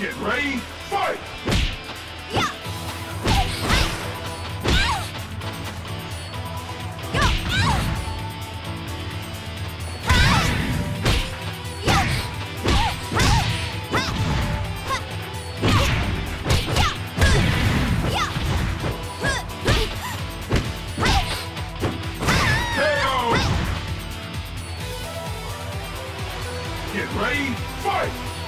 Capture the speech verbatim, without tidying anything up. Get ready, fight! Get ready, fight!